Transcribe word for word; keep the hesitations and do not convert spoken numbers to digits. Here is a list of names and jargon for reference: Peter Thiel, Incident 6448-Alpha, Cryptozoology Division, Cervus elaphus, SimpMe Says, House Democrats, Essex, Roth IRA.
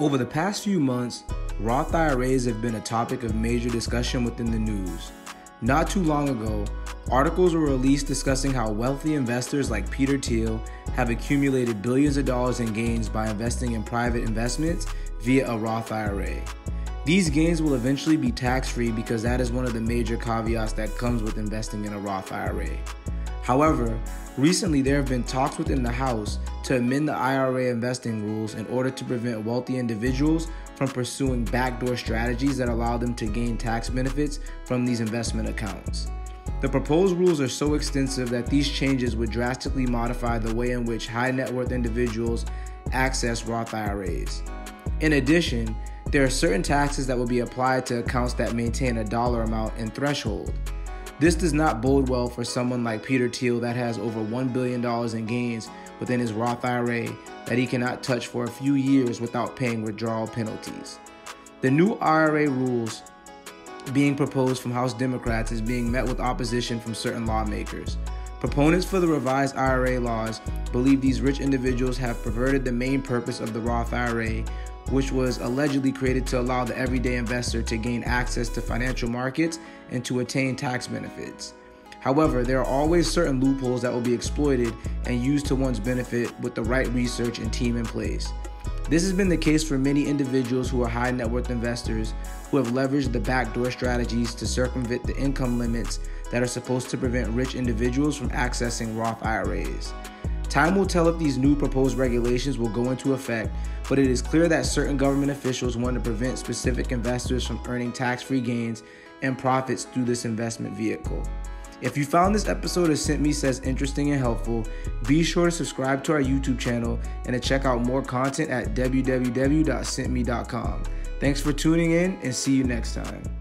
Over the past few months, Roth I R As have been a topic of major discussion within the news. Not too long ago, articles were released discussing how wealthy investors like Peter Thiel have accumulated billions of dollars in gains by investing in private investments via a Roth I R A. These gains will eventually be tax-free because that is one of the major caveats that comes with investing in a Roth I R A. However, recently there have been talks within the House to amend the I R A investing rules in order to prevent wealthy individuals from pursuing backdoor strategies that allow them to gain tax benefits from these investment accounts. The proposed rules are so extensive that these changes would drastically modify the way in which high net worth individuals access Roth I R As. In addition, there are certain taxes that will be applied to accounts that maintain a dollar amount and threshold. This does not bode well for someone like Peter Thiel that has over one billion dollars in gains within his Roth I R A that he cannot touch for a few years without paying withdrawal penalties. The new I R A rules being proposed from House Democrats is being met with opposition from certain lawmakers. Proponents for the revised I R A laws believe these rich individuals have perverted the main purpose of the Roth I R A, which was allegedly created to allow the everyday investor to gain access to financial markets and to attain tax benefits. However, there are always certain loopholes that will be exploited and used to one's benefit with the right research and team in place. This has been the case for many individuals who are high net worth investors who have leveraged the backdoor strategies to circumvent the income limits that are supposed to prevent rich individuals from accessing Roth I R As. Time will tell if these new proposed regulations will go into effect, but it is clear that certain government officials want to prevent specific investors from earning tax-free gains and profits through this investment vehicle. If you found this episode of SimpMe Says interesting and helpful, be sure to subscribe to our YouTube channel and to check out more content at w w w dot simp me dot com. Thanks for tuning in and see you next time.